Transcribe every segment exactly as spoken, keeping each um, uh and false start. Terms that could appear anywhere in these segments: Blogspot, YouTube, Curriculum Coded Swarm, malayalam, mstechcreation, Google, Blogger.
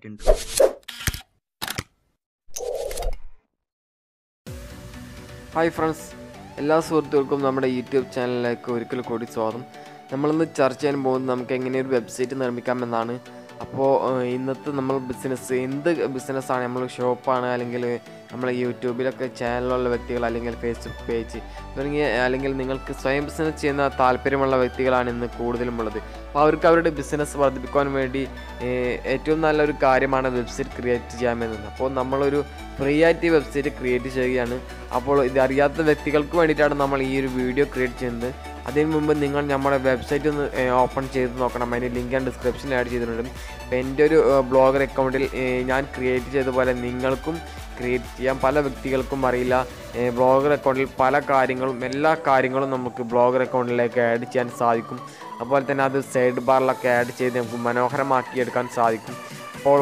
that intro. Hi friends, hello welcome to our YouTube channel like Curriculum Coded Swarm. നമ്മൾ ഇന്ന് ചർച്ച ചെയ്യാൻ പോകുന്നത് നമുക്ക് എങ്ങനെ ഒരു വെബ്സൈറ്റ് നിർമ്മിക്കാമെന്നാണ്. അപ്പോൾ ഇന്നത്തെ നമ്മൾ ബിസിനസ് എന്ത് ബിസിനസ്സാണ്, നമ്മൾ ഷോപ്പാണ് അല്ലെങ്കിൽ നമ്മൾ യൂട്യൂബിലൊക്കെ ചാനലുള്ള വ്യക്തികൾ അല്ലെങ്കിൽ ഫേസ്ബുക്ക് പേജ് തുടങ്ങിയ അല്ലെങ്കിൽ നിങ്ങൾക്ക് സ്വയം ബിസിനസ് ചെയ്യുന്ന താല്പര്യമുള്ള വ്യക്തികളാണ് ഇന്ന് കൂടുതലുമുള്ളത്. അപ്പോൾ അവർക്ക് അവരുടെ ബിസിനസ് വർദ്ധിപ്പിക്കാൻ വേണ്ടി ഏറ്റവും നല്ലൊരു കാര്യമാണ് വെബ്സൈറ്റ് ക്രിയേറ്റ് ചെയ്യാമെന്നത്. അപ്പോൾ നമ്മളൊരു ഫ്രീ ആയിട്ട് വെബ്സൈറ്റ് ക്രിയേറ്റ് ചെയ്യുകയാണ്. അപ്പോൾ ഇതറിയാത്ത വ്യക്തികൾക്ക് വേണ്ടിയിട്ടാണ് നമ്മൾ ഈ ഒരു വീഡിയോ ക്രിയേറ്റ് ചെയ്യുന്നത്. അതിന് മുമ്പ് നിങ്ങൾ നമ്മുടെ വെബ്സൈറ്റ് ഒന്ന് ഓപ്പൺ ചെയ്ത് നോക്കണം. അതിൻ്റെ ലിങ്ക് ഞാൻ ഡിസ്ക്രിപ്ഷനിൽ ആഡ് ചെയ്തിട്ടുണ്ട്. അപ്പോൾ എൻ്റെ ഒരു ബ്ലോഗർ അക്കൗണ്ടിൽ ഞാൻ ക്രിയേറ്റ് ചെയ്ത പോലെ നിങ്ങൾക്കും ക്രിയേറ്റ് ചെയ്യാൻ, പല വ്യക്തികൾക്കും അറിയില്ല. ബ്ലോഗർ അക്കൗണ്ടിൽ പല കാര്യങ്ങളും എല്ലാ കാര്യങ്ങളും നമുക്ക് ബ്ലോഗർ അക്കൗണ്ടിലേക്ക് ആഡ് ചെയ്യാൻ സാധിക്കും. അതുപോലെ തന്നെ അത് സൈഡ് ബാറിലൊക്കെ ആഡ് ചെയ്ത് നമുക്ക് മനോഹരമാക്കിയെടുക്കാൻ സാധിക്കും. അപ്പോൾ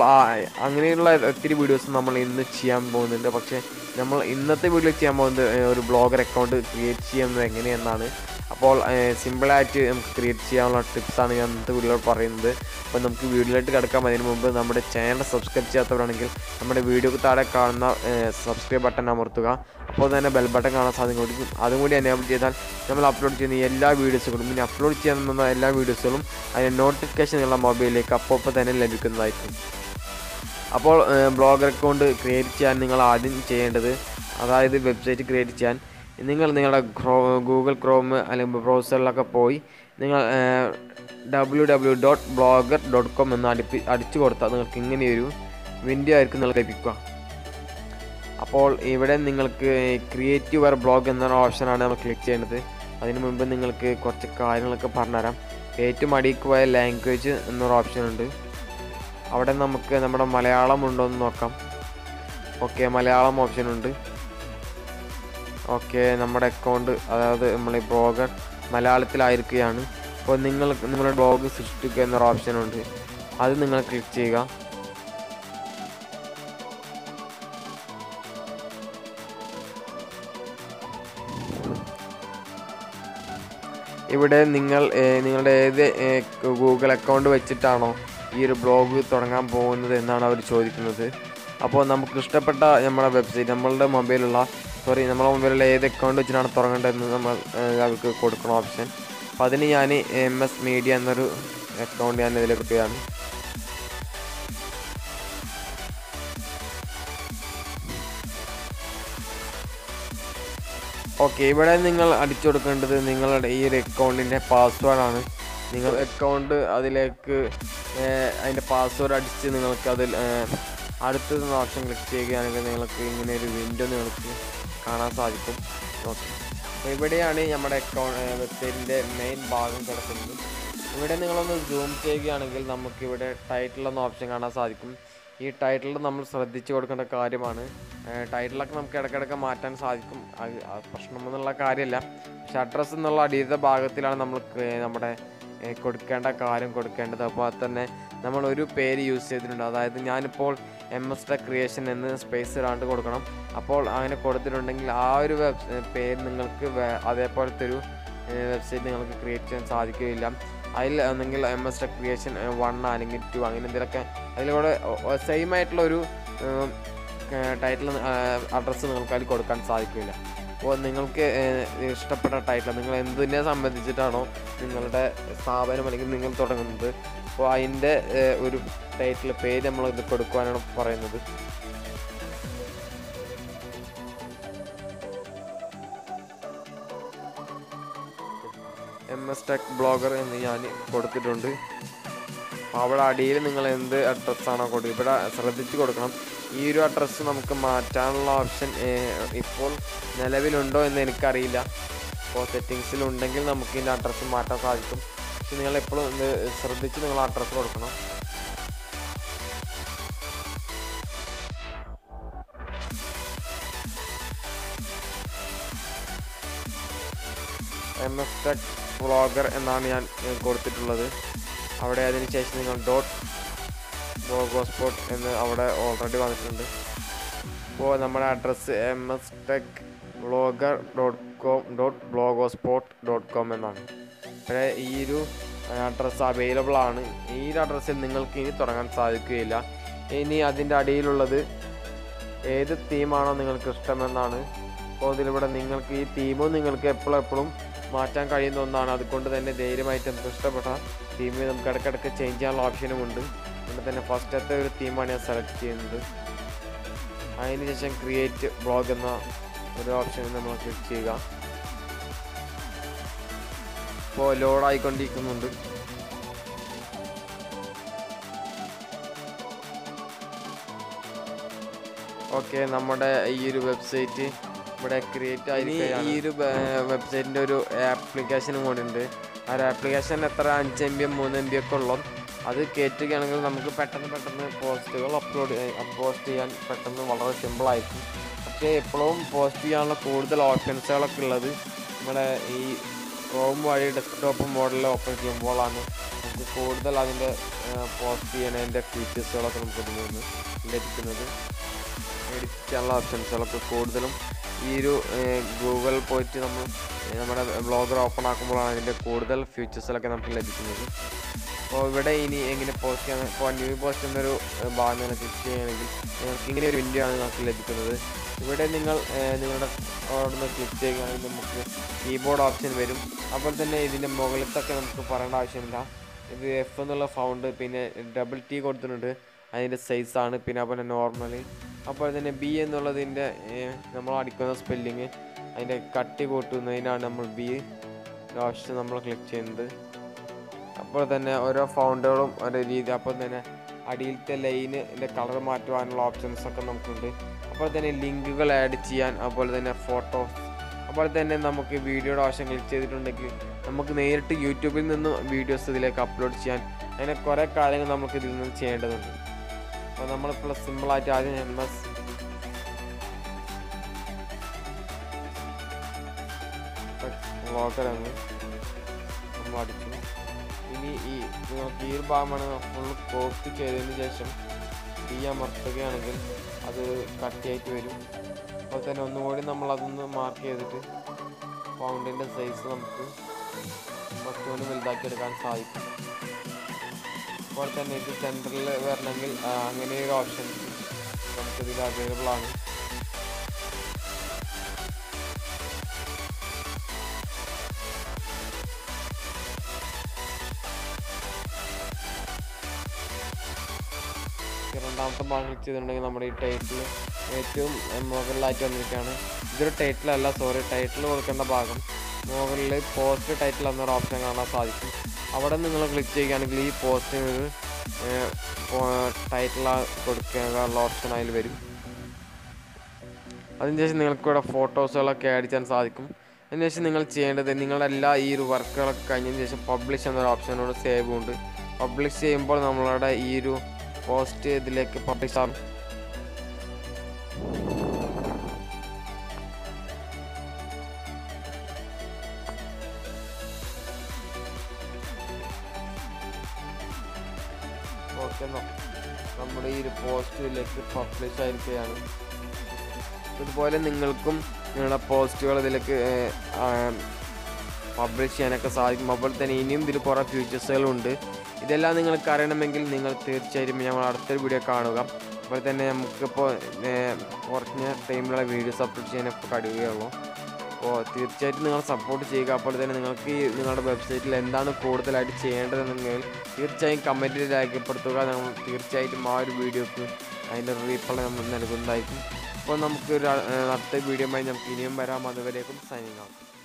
അങ്ങനെയുള്ള ഒത്തിരി വീഡിയോസ് നമ്മൾ ഇന്ന് ചെയ്യാൻ പോകുന്നുണ്ട്. പക്ഷേ നമ്മൾ ഇന്നത്തെ വീഡിയോ ചെയ്യാൻ പോകുന്നത് ഒരു ബ്ലോഗർ അക്കൗണ്ട് ക്രിയേറ്റ് ചെയ്യുന്നത് എങ്ങനെയെന്നാണ്. അപ്പോൾ സിമ്പിളായിട്ട് നമുക്ക് ക്രിയേറ്റ് ചെയ്യാനുള്ള ടിപ്സാണ് ഞാൻ ഇന്നത്തെ വീഡിയോയിൽ പറയുന്നത്. അപ്പോൾ നമുക്ക് വീഡിയോയിലോട്ട് കിടക്കാം. അതിന് മുമ്പ് നമ്മുടെ ചാനൽ സബ്സ്ക്രൈബ് ചെയ്യാത്തവരാണെങ്കിൽ നമ്മുടെ വീഡിയോക്ക് താഴെ കാണുന്ന സബ്സ്ക്രൈബ് ബട്ടൺ അമർത്തുക. അപ്പോൾ തന്നെ ബെൽ ബട്ടൺ കാണാൻ സാധിക്കും. അതും കൂടി എനേബിൾ ചെയ്താൽ നമ്മൾ അപ്ലോഡ് ചെയ്യുന്ന എല്ലാ വീഡിയോസുകളും പിന്നെ അപ്ലോഡ് ചെയ്യാവുന്ന എല്ലാ വീഡിയോസുകളും അതിൻ്റെ നോട്ടിഫിക്കേഷൻ നിങ്ങളുടെ മൊബൈലിലേക്ക് അപ്പോൾ അപ്പോൾ തന്നെ ലഭിക്കുന്നതായിരിക്കും. അപ്പോൾ ബ്ലോഗർ അക്കൗണ്ട് ക്രിയേറ്റ് ചെയ്യാൻ നിങ്ങൾ ആദ്യം ചെയ്യേണ്ടത്, അതായത് വെബ്സൈറ്റ് ക്രിയേറ്റ് ചെയ്യാൻ നിങ്ങൾ നിങ്ങളുടെ ഗൂഗിൾ ക്രോം അല്ലെങ്കിൽ ബ്രൗസറിലൊക്കെ പോയി നിങ്ങൾ W W dot blogger dot com എന്ന് അടിപ്പി അടിച്ചു കൊടുത്താൽ നിങ്ങൾക്ക് ഇങ്ങനെയൊരു വിൻഡോ ആയിരിക്കും നിങ്ങൾ ലഭിക്കുക. അപ്പോൾ ഇവിടെ നിങ്ങൾക്ക് ക്രിയേറ്റ് യുവർ ബ്ലോഗ് എന്ന ഓപ്ഷനാണ് നമ്മൾ ക്ലിക്ക് ചെയ്യേണ്ടത്. അതിന് മുമ്പ് നിങ്ങൾക്ക് കുറച്ച് കാര്യങ്ങളൊക്കെ പറഞ്ഞുതരാം. ഏറ്റവും അടിക്ക് പോയ ലാംഗ്വേജ് എന്നൊരു ഓപ്ഷനുണ്ട്. അവിടെ നമുക്ക് നമ്മുടെ മലയാളം ഉണ്ടോ എന്ന് നോക്കാം. ഓക്കെ, മലയാളം ഓപ്ഷനുണ്ട്. ഓക്കെ, നമ്മുടെ അക്കൗണ്ട് അതായത് നമ്മളെ ബ്ലോഗർ മലയാളത്തിലായിരിക്കുകയാണ്. അപ്പോൾ നിങ്ങൾ നിങ്ങളുടെ ബ്ലോഗ് സൃഷ്ടിക്കുക എന്നൊരു ഓപ്ഷനുണ്ട്. അത് നിങ്ങൾ ക്ലിക്ക് ചെയ്യുക. ഇവിടെ നിങ്ങൾ നിങ്ങളുടെ ഏത് ഗൂഗിൾ അക്കൗണ്ട് വെച്ചിട്ടാണോ ഈ ഒരു ബ്ലോഗ് തുടങ്ങാൻ പോകുന്നത് എന്നാണ് അവർ ചോദിക്കുന്നത്. അപ്പോൾ നമുക്ക് ഇഷ്ടപ്പെട്ട നമ്മുടെ വെബ്സൈറ്റ് നമ്മളുടെ മൊബൈലുള്ള സോറി നമ്മളെ മൊബൈലുള്ള ഏത് അക്കൗണ്ട് വെച്ചിട്ടാണ് തുടങ്ങേണ്ടതെന്ന് നമ്മൾ അവർക്ക് കൊടുക്കണം ഓപ്ഷൻ. അപ്പം അതിന് ഞാൻ എം എസ് മീഡിയ എന്നൊരു അക്കൗണ്ട് ഞാൻ ഇതിൽ കിട്ടുകയാണ്. ഓക്കെ, ഇവിടെ നിങ്ങൾ അടിച്ചു കൊടുക്കേണ്ടത് നിങ്ങളുടെ ഈ ഒരു അക്കൗണ്ടിൻ്റെ പാസ്വേഡാണ്. നിങ്ങൾ അക്കൗണ്ട് അതിലേക്ക് അതിൻ്റെ പാസ്വേഡ് അടിച്ച് നിങ്ങൾക്ക് അതിൽ അടുത്ത ഓപ്ഷൻ ക്ലിക്ക് ചെയ്യുകയാണെങ്കിൽ നിങ്ങൾക്ക് ഇങ്ങനെ ഒരു വിൻഡോ നിങ്ങൾക്ക് കാണാൻ സാധിക്കും. ഓക്കെ, അപ്പോൾ ഇവിടെയാണ് നമ്മുടെ അക്കൗണ്ട് വെബ്സൈറ്റിൻ്റെ മെയിൻ ഭാഗം കിടക്കുന്നത്. ഇവിടെ നിങ്ങളൊന്ന് സൂം ചെയ്യുകയാണെങ്കിൽ നമുക്കിവിടെ ടൈറ്റിൽ എന്ന ഓപ്ഷൻ കാണാൻ സാധിക്കും. ഈ ടൈറ്റിൽ നമ്മൾ ശ്രദ്ധിച്ചു കൊടുക്കേണ്ട കാര്യമാണ്. ടൈറ്റിലൊക്കെ നമുക്ക് ഇടയ്ക്കിടയ്ക്ക് മാറ്റാൻ സാധിക്കും, അത് പ്രശ്നമൊന്നുള്ള കാര്യമല്ല. പക്ഷേ അഡ്രസ്സ് എന്നുള്ള അടിയത്തെ ഭാഗത്തിലാണ് നമ്മൾ നമ്മുടെ കൊടുക്കേണ്ട കാര്യം കൊടുക്കേണ്ടത്. അപ്പോൾ തന്നെ നമ്മളൊരു പേര് യൂസ് ചെയ്തിട്ടുണ്ട്. അതായത് ഞാനിപ്പോൾ എം എസ് ടെക് ക്രിയേഷൻ എന്ന് സ്പേസ് ഇടാണ്ട് കൊടുക്കണം. അപ്പോൾ അങ്ങനെ കൊടുത്തിട്ടുണ്ടെങ്കിൽ ആ ഒരു വെബ് പേര് നിങ്ങൾക്ക് അതേപോലത്തെ ഒരു വെബ്സൈറ്റ് നിങ്ങൾക്ക് ക്രിയേറ്റ് ചെയ്യാൻ സാധിക്കുകയില്ല. അതിൽ ഒന്നെങ്കിൽ M S tech creation one അല്ലെങ്കിൽ ടു അങ്ങനെ എന്തെങ്കിലുമൊക്കെ അതിലൂടെ സെയിം ആയിട്ടുള്ളൊരു ടൈറ്റിൽ അഡ്രസ്സ് നിങ്ങൾക്ക് അതിൽ കൊടുക്കാൻ സാധിക്കില്ല. അപ്പോൾ നിങ്ങൾക്ക് ഇഷ്ടപ്പെട്ട ടൈറ്റിൽ നിങ്ങൾ എന്തിനെ സംബന്ധിച്ചിട്ടാണോ നിങ്ങളുടെ സ്ഥാപനം അല്ലെങ്കിൽ നിങ്ങൾ തുടങ്ങുന്നത്, അപ്പോൾ അതിൻ്റെ ഒരു ടൈറ്റിൽ പേര് നമ്മൾ ഇത് കൊടുക്കുവാനാണ് പറയുന്നത്. എം എസ് ടെക് ബ്ലോഗർ എന്ന് ഞാൻ കൊടുത്തിട്ടുണ്ട്. അവിടെ അടിയിൽ നിങ്ങൾ എന്ത് അഡ്രസ്സാണോ കൊടുക്കുക ഇവിടെ ശ്രദ്ധിച്ച് കൊടുക്കണം. ഈ ഒരു അഡ്രസ്സ് നമുക്ക് മാറ്റാനുള്ള ഓപ്ഷൻ ഇപ്പോൾ നിലവിലുണ്ടോ എന്ന് എനിക്കറിയില്ല. അപ്പോൾ സെറ്റിങ്സിലുണ്ടെങ്കിൽ നമുക്ക് ഇതിൻ്റെ അഡ്രസ്സ് മാറ്റാൻ സാധിക്കും. പക്ഷെ നിങ്ങളെപ്പോഴും ഇത് ശ്രദ്ധിച്ച് നിങ്ങൾ അഡ്രസ്സ് കൊടുക്കണം. എം എസ് ടെക് ബ്ലോഗർ എന്നാണ് ഞാൻ കൊടുത്തിട്ടുള്ളത്. അവിടെ അതിന് ശേഷം നിങ്ങൾ ഡോട്ട് ബ്ലോഗ്സ്പോട്ട് എന്ന് അവിടെ ഓൾറെഡി വന്നിട്ടുണ്ട്. അപ്പോൾ നമ്മുടെ address M S tech blogger dot com dot blogspot dot com എന്നാണ്. ഇവിടെ ഈ ഒരു അഡ്രസ്സ് അവൈലബിൾ ആണ്. ഈ ഒരു അഡ്രസ്സിൽ നിങ്ങൾക്ക് ഇനി തുടങ്ങാൻ സാധിക്കുകയില്ല. ഇനി അതിൻ്റെ അടിയിലുള്ളത് ഏത് തീമാണോ നിങ്ങൾക്ക് ഇഷ്ടമെന്നാണ്. അപ്പോൾ ഇതിലിവിടെ നിങ്ങൾക്ക് ഈ തീമും നിങ്ങൾക്ക് എപ്പോഴും എപ്പോഴും മാറ്റാൻ കഴിയുന്ന ഒന്നാണ്. അതുകൊണ്ട് തന്നെ ധൈര്യമായിട്ട് നമുക്ക് ഇഷ്ടപ്പെട്ട തീമിൽ നമുക്ക് ഇടയ്ക്കിടയ്ക്ക് ചേഞ്ച് ചെയ്യാനുള്ള ഓപ്ഷനും ഉണ്ട്. അതുകൊണ്ട് തന്നെ ഫസ്റ്റത്തെ ഒരു തീമാണ് ഞാൻ സെലക്ട് ചെയ്യുന്നത്. അതിനുശേഷം ക്രിയേറ്റ് ബ്ലോഗ് എന്ന ഒരു ഓപ്ഷനിൽ നമ്മൾ ക്ലിക്ക് ചെയ്യുക. ഇപ്പോൾ ലോഡായിക്കൊണ്ടിരിക്കുന്നുണ്ട്. ഓക്കെ, നമ്മുടെ ഈ ഒരു വെബ്സൈറ്റ് ഇവിടെ ക്രിയേറ്റ് ആയി. ഈ ഒരു വെബ്സൈറ്റിൻ്റെ ഒരു ആപ്ലിക്കേഷനും കൂടി ഉണ്ട്. ആ ഒരു ആപ്ലിക്കേഷൻ എത്ര അഞ്ച് എം ബി എം മൂന്ന് എം ബി ഒക്കെ ഉള്ളു. അത് കയറ്റുകയാണെങ്കിൽ നമുക്ക് പെട്ടെന്ന് പെട്ടെന്ന് പോസ്റ്റുകൾ അപ്ലോഡ് പോസ്റ്റ് ചെയ്യാൻ പെട്ടെന്ന് വളരെ സിമ്പിളായിരിക്കും. പക്ഷേ എപ്പോഴും പോസ്റ്റ് ചെയ്യാനുള്ള കൂടുതൽ ഓപ്ഷൻസുകളൊക്കെ ഉള്ളത് നമ്മുടെ ഈ ക്രോം വഴി ഡെസ്ക്ടോപ്പ് മോഡലിൽ ഓപ്പൺ ചെയ്യുമ്പോഴാണ് നമുക്ക് കൂടുതൽ അതിൻ്റെ പോസ്റ്റ് ചെയ്യണതിൻ്റെ ഫീച്ചേഴ്സുകളൊക്കെ നമുക്ക് ഇതിൽ നിന്ന് ലഭിക്കുന്നത്. എഡിറ്റ് ചെയ്യാനുള്ള ഓപ്ഷൻസുകളൊക്കെ കൂടുതലും ഈ ഒരു ഗൂഗിൾ പോയിട്ട് നമ്മൾ നമ്മുടെ ബ്ലോഗർ ഓപ്പൺ ആക്കുമ്പോഴാണ് അതിൻ്റെ കൂടുതൽ ഫീച്ചേഴ്സുകളൊക്കെ നമുക്ക് ലഭിക്കുന്നത്. അപ്പോൾ ഇവിടെ ഇനി എങ്ങനെ പോസ്റ്റ് ചെയ്യാൻ, ഇപ്പോൾ ന്യൂ പോസ്റ്റ് എന്നൊരു ഭാഗം നിങ്ങൾ ക്ലിക്ക് ചെയ്യുകയാണെങ്കിൽ നിങ്ങൾക്ക് ഇങ്ങനെ ഒരു വിൻഡോ ആണ് നമുക്ക് ലഭിക്കുന്നത്. ഇവിടെ നിങ്ങൾ നിങ്ങളുടെ ഓർഡർ ക്ലിക്ക് ചെയ്യുകയാണെങ്കിൽ നമുക്ക് കീബോർഡ് ഓപ്ഷൻ വരും. അപ്പോൾ തന്നെ ഇതിൻ്റെ മുകളിലത്തൊക്കെ നമുക്ക് പറയേണ്ട ആവശ്യമില്ല. ഇത് എഫ് എന്നുള്ള ഫൗണ്ട്, പിന്നെ ഡബിൾ ടി കൊടുത്തിട്ടുണ്ട് അതിൻ്റെ സൈസാണ്, പിന്നെ അതുപോലെ നോർമല്. അപ്പോൾ തന്നെ ബി എന്നുള്ളതിൻ്റെ നമ്മൾ അടിക്കുന്ന സ്പെല്ലിങ് അതിൻ്റെ കട്ടി കൂട്ടുന്നതിനാണ് നമ്മൾ ബി ഓപ്ഷൻ നമ്മൾ ക്ലിക്ക് ചെയ്യുന്നത്. അപ്പോൾ തന്നെ ഓരോ ഫൗണ്ടുകളും ഓരോ രീതി. അപ്പോൾ തന്നെ അടിയിലത്തെ ലൈനിൻ്റെ കളർ മാറ്റുവാനുള്ള ഓപ്ഷൻസൊക്കെ നമുക്കുണ്ട്. അപ്പോൾ തന്നെ ലിങ്കുകൾ ആഡ് ചെയ്യാൻ, അതുപോലെ തന്നെ ഫോട്ടോസ്. അപ്പോൾ തന്നെ നമുക്ക് വീഡിയോയുടെ ഓപ്ഷൻ ക്ലിക്ക് ചെയ്തിട്ടുണ്ടെങ്കിൽ നമുക്ക് നേരിട്ട് യൂട്യൂബിൽ നിന്നും വീഡിയോസ് ഇതിലേക്ക് അപ്ലോഡ് ചെയ്യാൻ, അങ്ങനെ കുറേ കാര്യങ്ങൾ നമുക്ക് ഇതിൽ നിന്ന് ചെയ്യേണ്ടതുണ്ട്. അപ്പോൾ നമ്മളിപ്പോൾ സിമ്പിളായിട്ട് ആദ്യം എം എസ് ബ്ലോഗർ ആണ് നമ്മൾ അടിക്കുന്നു. ഇനി ഈ ഈ ഒരു ഭാഗമാണ് ഫുൾ കോപ്പി ചെയ്തതിന് ശേഷം ഈ അമർത്തുകയാണെങ്കിൽ അത് കട്ടിയായിട്ട് വരും. അപ്പോൾ തന്നെ ഒന്നുകൂടി നമ്മളതൊന്ന് മാർക്ക് ചെയ്തിട്ട് ഫൗണ്ടിൻ്റെ സൈസ് നമുക്ക് കുറച്ചുകൂടി വലുതാക്കിയെടുക്കാൻ സാധിക്കും. അപ്പോൾ തന്നെ ഇത് സെൻറ്ററിൽ വരണമെങ്കിൽ അങ്ങനെയൊരു ഓപ്ഷൻ നമുക്കിതിൽ അവൈലബിൾ ആണ്. രണ്ടാമത്തെ ഭാഗം ക്ലിക്ക് ചെയ്തിട്ടുണ്ടെങ്കിൽ നമ്മുടെ ഈ ടൈറ്റിൽ ഏറ്റവും മുകളിലായിട്ട് വന്നിരിക്കുകയാണ്. ഇതൊരു ടൈറ്റിലല്ല, സോറി, ടൈറ്റിൽ കൊടുക്കേണ്ട ഭാഗം മുകളിൽ പോസ്റ്റ് ടൈറ്റിൽ എന്നൊരു ഓപ്ഷൻ കാണാൻ സാധിക്കും. അവിടെ നിങ്ങൾ ക്ലിക്ക് ചെയ്യുകയാണെങ്കിൽ ഈ പോസ്റ്റിന് ഒരു ടൈറ്റിൽ കൊടുക്കാനുള്ള ഓപ്ഷൻ അതിൽ വരും. അതിനുശേഷം നിങ്ങൾക്കിവിടെ ഫോട്ടോസുകളൊക്കെ ആഡ് ചെയ്യാൻ സാധിക്കും. അതിനുശേഷം നിങ്ങൾ ചെയ്യേണ്ടത് നിങ്ങളെല്ലാ ഈ ഒരു വർക്കുകളൊക്കെ കഴിഞ്ഞതിന് ശേഷം പബ്ലിഷ് എന്നൊരു ഓപ്ഷനോട് സേവ് ഉണ്ട്. പബ്ലിഷ് ചെയ്യുമ്പോൾ നമ്മളുടെ ഈ ഒരു പോസ്റ്റ് ഇതിലേക്ക് പബ്ലിഷ് ആകും. ഓക്കെ, നമ്മുടെ ഈ ഒരു പോസ്റ്റിലേക്ക് പബ്ലിഷ് ആയിരിക്കുകയാണ്. ഇതുപോലെ നിങ്ങൾക്കും നിങ്ങളുടെ പോസ്റ്റുകൾ ഇതിലേക്ക് പബ്ലിഷ് ചെയ്യാനൊക്കെ സാധിക്കും. അപ്പോൾ തന്നെ ഇനിയും ഇതിൽ കുറേ ഫീച്ചേഴ്സുകളുണ്ട്. ഇതെല്ലാം നിങ്ങൾക്ക് അറിയണമെങ്കിൽ നിങ്ങൾ തീർച്ചയായും ഞങ്ങൾ അടുത്തൊരു വീഡിയോ കാണുക. അപ്പോൾ തന്നെ നമുക്കിപ്പോൾ കുറഞ്ഞ ടൈമിലുള്ള വീഡിയോസ് അപ്ലോഡ് ചെയ്യാനൊക്കെ കഴിയുകയുള്ളൂ. അപ്പോൾ തീർച്ചയായിട്ടും നിങ്ങൾ സപ്പോർട്ട് ചെയ്യുക. അപ്പോൾ തന്നെ നിങ്ങൾക്ക് ഈ നിങ്ങളുടെ വെബ്സൈറ്റിൽ എന്താണ് കൂടുതലായിട്ട് ചെയ്യേണ്ടതെന്നെങ്കിൽ തീർച്ചയായും കമൻറ്റിൽ രേഖപ്പെടുത്തുക. നമ്മൾ തീർച്ചയായിട്ടും ആ ഒരു വീഡിയോക്ക് അതിൻ്റെ റീപ്ലൈ നമ്മൾ നൽകുന്നതായിരിക്കും. അപ്പോൾ നമുക്ക് ഒരു അടുത്ത വീഡിയോയുമായി നമുക്ക് ഇനിയും വരാം. അതുവരേക്കും സൈനിങ് ഔട്ട്.